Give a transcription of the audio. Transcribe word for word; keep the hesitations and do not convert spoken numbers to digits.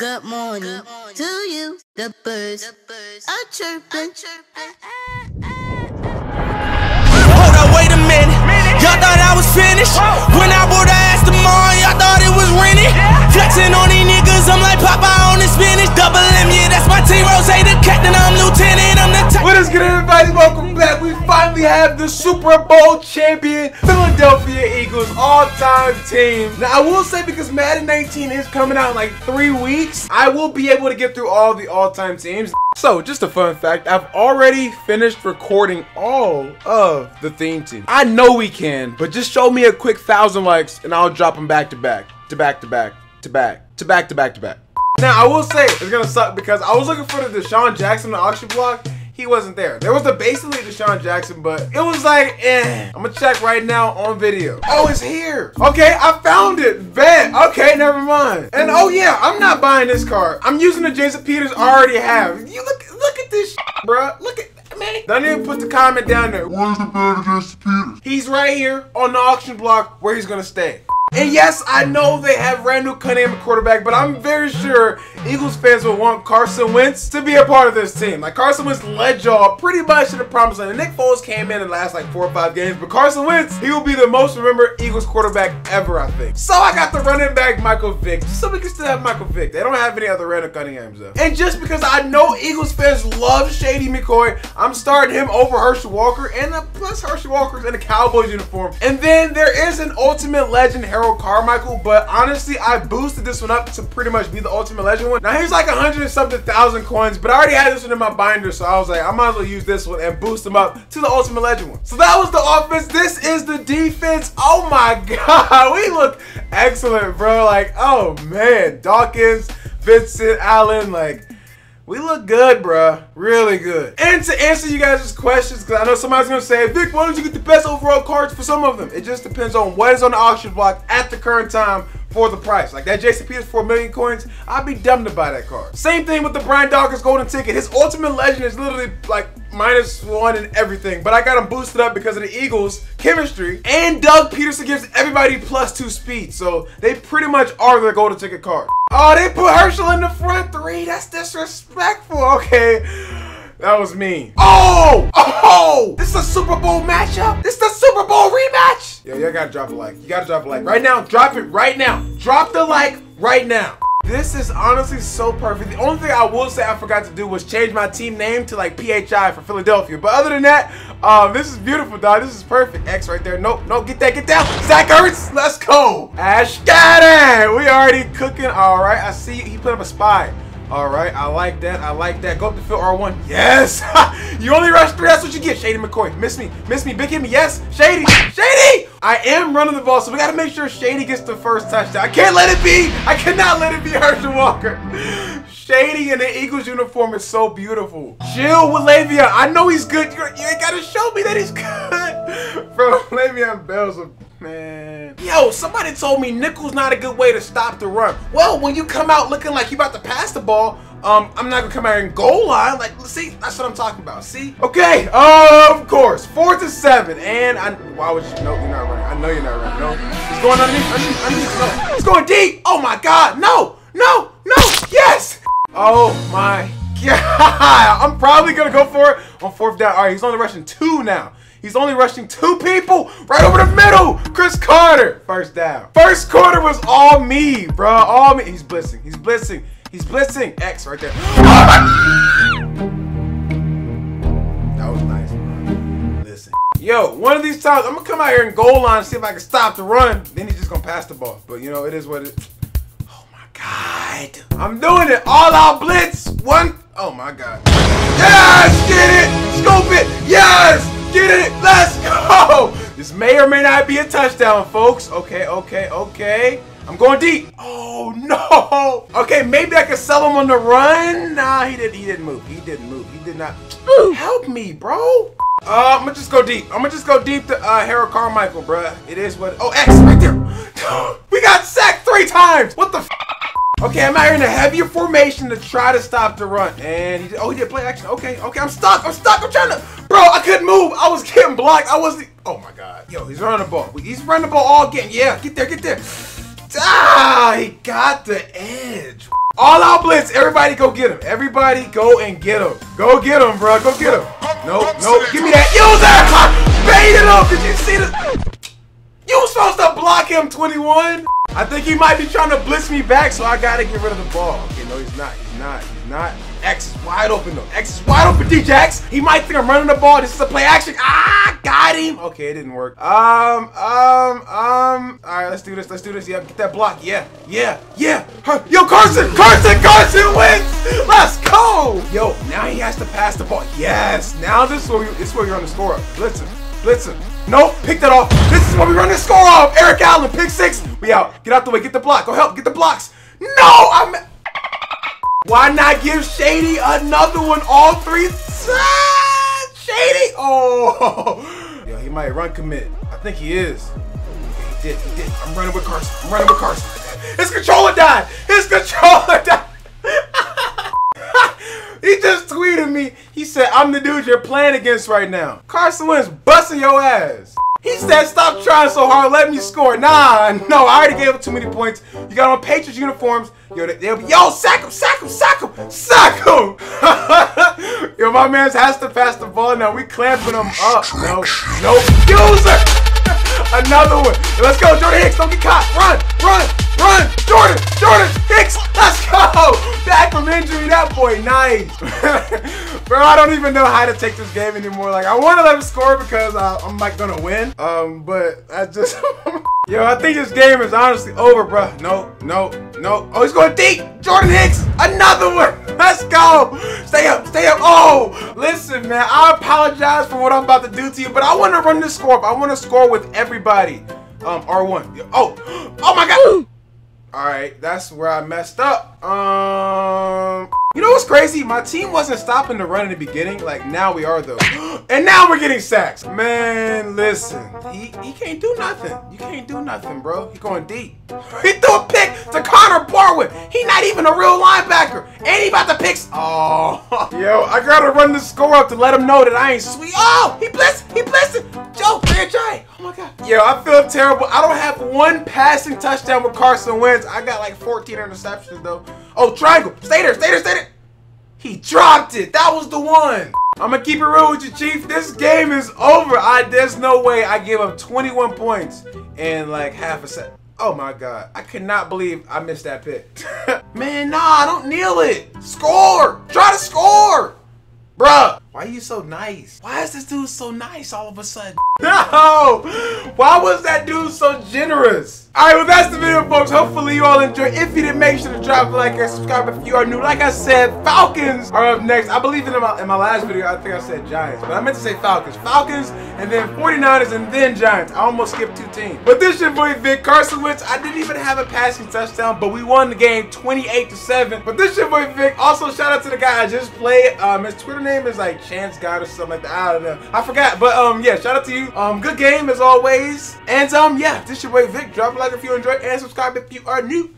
Good morning, Good morning to you. The birds, the birds are chirping. Hold up, wait a minute. minute. Y'all thought I was finished. Whoa. When I bought the ass tomorrow, y'all thought it was rented. Yeah. Flexing on these niggas, I'm like Popeye on the spinach. Double M, yeah, that's my team. Rose, the captain, I'm lieutenant. I'm the top. What is good, everybody? Welcome back. We finally have the Super Bowl champion, Philadelphia Eagles, all-time team. Now, I will say, because Madden nineteen is coming out in like three weeks, I will be able to get through all the all-time teams. So, just a fun fact, I've already finished recording all of the theme team. I know we can, but just show me a quick thousand likes, and I'll drop them back to back, to back to back, to back, to back to back to back. Now, I will say, it's gonna suck, because I was looking for the DeSean Jackson auction block. He wasn't there. There was the basically DeSean Jackson, but it was like, eh. I'm gonna check right now on video. Oh, it's here. Okay, I found it. Bet. Okay, never mind. And oh yeah, I'm not buying this card. I'm using the Jason Peters I already have. You look, look at this, bruh. Look at. Man. Don't even put the comment down there. Where's the better Jason Peters? He's right here on the auction block where he's gonna stay. And yes, I know they have Randall Cunningham at quarterback, but I'm very sure Eagles fans will want Carson Wentz to be a part of this team. Like, Carson Wentz led y'all pretty much to the promised land. And Nick Foles came in and last like four or five games, but Carson Wentz, he will be the most remembered Eagles quarterback ever, I think. So I got the running back Michael Vick, so we can still have Michael Vick. They don't have any other Randall Cunninghams though. And just because I know Eagles fans love Shady McCoy, I'm starting him over Herschel Walker, and uh, plus Herschel Walker's in a Cowboys uniform. And then there is an ultimate legend, Harold Carmichael, but honestly, I boosted this one up to pretty much be the ultimate legend one. Now, here's like a hundred and something thousand coins, but I already had this one in my binder, so I was like, I might as well use this one and boost them up to the ultimate legend one. So that was the offense. This is the defense. Oh my God, we look excellent, bro. Like, oh man, Dawkins, Vincent, Allen, like, we look good, bruh. Really good. And to answer you guys' questions, because I know somebody's going to say, Vic, why don't you get the best overall cards for some of them? It just depends on what is on the auction block at the current time for the price. Like that Jason Peters four million coins, I'd be dumb to buy that card. Same thing with the Brian Dawkins golden ticket. His ultimate legend is literally like minus one and everything, but I got him boosted up because of the Eagles chemistry, and Doug Peterson gives everybody plus two speed, so they pretty much are their golden ticket card. Oh, they put Herschel in the front three. That's disrespectful. Okay, that was mean. Oh, oh, this is a Super Bowl matchup. This is the Super Bowl rematch. Yo, y'all gotta drop a like. You gotta drop a like right now. Drop it right now. Drop the like right now. This is honestly so perfect. The only thing I will say I forgot to do was change my team name to like P H I for Philadelphia. But other than that, um, this is beautiful, dog. This is perfect. X right there. Nope, nope. Get that, get down. Zach Ertz, let's go. Ash got it. We already cooking. All right. I see he put up a spy. All right, I like that, I like that. Go up the field, R one, yes! You only rush three, that's what you get. Shady McCoy, miss me, miss me, big hit me, yes! Shady, Shady! I am running the ball, so we gotta make sure Shady gets the first touchdown. I can't let it be, I cannot let it be Herschel Walker. Shady in the Eagles uniform is so beautiful. Jill with Le'Veon, I know he's good. You ain't gotta show me that he's good. Bro, Le'Veon Bell's a man. Yo, somebody told me nickel's not a good way to stop the run. Well, when you come out looking like you about to pass the ball, um, I'm not gonna come out in goal line. Like, see, that's what I'm talking about. See? Okay, of course, fourth and seven, and I. Why would you? No, you're not running. I know you're not running. No, it's going underneath. Underneath. underneath no. It's going deep. Oh my God! No! No! No! Yes! Oh my God! I'm probably gonna go for it on fourth down. All right, he's only rushing two now. He's only rushing two people right over the middle. Chris Carter, first down. First quarter was all me, bro. All me. He's blitzing. He's blitzing. He's blitzing. X right there. That was nice, bro. Listen. Yo, one of these times I'm gonna come out here and goal line and see if I can stop the run. Then he's just gonna pass the ball. But you know, it is what it. Oh my God. I'm doing it. All out blitz. One. Oh my God. Yes, get it. Scoop it. Yes. Get it! Let's go! This may or may not be a touchdown, folks. Okay, okay, okay. I'm going deep. Oh no! Okay, maybe I can sell him on the run. Nah, he didn't. He didn't move. He didn't move. He did not. Ooh, help me, bro. Uh, I'm gonna just go deep. I'm gonna just go deep to uh, Harold Carmichael, bruh. It is what. Oh, X right there. We got sacked three times. What the? F Okay, I'm out here in a heavier formation to try to stop the run. And he did, oh, he did play action. Okay, okay, I'm stuck. I'm stuck. I'm trying to. Bro, I couldn't move. I was getting blocked. I wasn't. Oh my God. Yo, he's running the ball. He's running the ball all game. Yeah, get there, get there. Ah, he got the edge. All out blitz. Everybody go get him. Everybody go and get him. Go get him, bro. Go get him. Nope, nope. Give me that. Use that. I baited him. Did you see this? You supposed to block him, twenty-one. I think he might be trying to blitz me back, so I got to get rid of the ball. Okay, no, he's not. He's not. He's not. X is wide open, though. X is wide open, D J X. He might think I'm running the ball. This is a play action. Ah, got him. Okay, it didn't work. Um, um, um. All right, let's do this. Let's do this. Yeah, get that block. Yeah, yeah, yeah. Yo, Carson, Carson, Carson wins. Let's go. Yo, now he has to pass the ball. Yes. Now this is where, you, this is where you're on the score up. Blitzing, blitzing. Nope, pick that off. This is where we run the score off. Eric Allen, pick six. We out. Get out the way. Get the block. Go help. Get the blocks. No, I'm... Why not give Shady another one? All three. Ah, Shady. Oh. Yo, he might run commit. I think he is. He did. He did. I'm running with Carson. I'm running with Carson. His controller died. His controller died. He just tweeted me. He said, "I'm the dude you're playing against right now." Carson Wentz busting your ass. He said, "Stop trying so hard. Let me score." Nah, no. I already gave up too many points. You got on Patriots uniforms. Yo, they'll be, yo, sack him, sack him, sack him, sack him. Yo, my man has to pass the ball now. We clamping him up. No, no, user. Another one. Let's go, Jordan Hicks. Don't get caught. Run, run, run. Jordan, Jordan Hicks. Let's go. Back from injury, that boy. Nice. Bro, I don't even know how to take this game anymore. Like, I want to let him score because I, I'm like gonna win. Um, but I just. Yo, I think this game is honestly over, bro. No, no, no. Oh, he's going deep. Jordan Hicks, another one. Let's go. Stay up, stay up. Oh, listen, man. I apologize for what I'm about to do to you, but I want to run this score up. I want to score with everybody. Um, R one. Oh, oh my God. All right, that's where I messed up. Um, you know what's crazy? My team wasn't stopping the run in the beginning. Like, now we are, though. And now we're getting sacks. Man, listen. He, he can't do nothing. You can't do nothing, bro. He's going deep. He threw a pick to Connor Barwin. He's not even a real linebacker. And he about to pick. Oh. Yo, I got to run the score up to let him know that I ain't sweet. Oh, he blitzed. He blitzed. Joe, J J. Oh, my God. Yo, I feel terrible. I don't have one passing touchdown with Carson Wentz. I got like fourteen interceptions, though. Oh, triangle. Stay there. Stay there. Stay there. He dropped it. That was the one. I'm going to keep it real with you, Chief. This game is over. I, there's no way I gave up twenty-one points in like half a second. Oh, my God. I could not believe I missed that pick. Man, nah, don't kneel it. Score. Try to score. Bruh, why are you so nice? Why is this dude so nice all of a sudden? No! Why was that dude so generous? Alright, well, that's the video, folks. Hopefully you all enjoyed. If you did, make sure to drop a like and subscribe if you are new. Like I said, Falcons are up next. I believe in my, in my last video, I think I said Giants, but I meant to say Falcons. Falcons, and then forty-niners, and then Giants. I almost skipped two teams. But this your boy Vic. Carson Wentz, I didn't even have a passing touchdown, but we won the game twenty-eight to seven. But this your boy Vic. Also, shout out to the guy I just played. Um, his Twitter name Name is like Chance God or something like that. I don't know. I forgot. But um, yeah. Shout out to you. Um, good game as always. And um, yeah. This your boy Vic. Drop a like if you enjoyed, and subscribe if you are new.